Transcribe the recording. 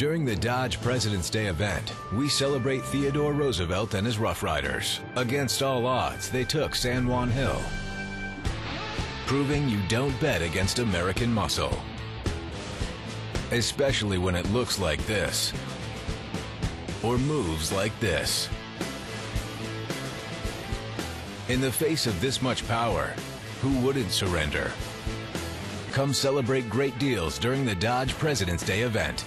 During the Dodge President's Day event, we celebrate Theodore Roosevelt and his Rough Riders. Against all odds, they took San Juan Hill, proving you don't bet against American muscle, especially when it looks like this or moves like this. In the face of this much power, who wouldn't surrender? Come celebrate great deals during the Dodge President's Day event.